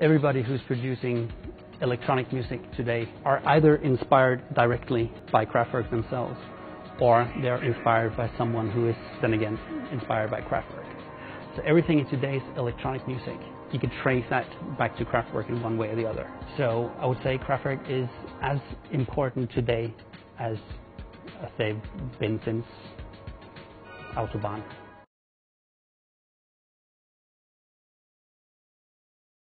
Everybody who's producing electronic music today are either inspired directly by Kraftwerk themselves, or they're inspired by someone who is then again inspired by Kraftwerk. So everything in today's electronic music, you could trace that back to Kraftwerk in one way or the other. So I would say Kraftwerk is as important today as they've been since Autobahn.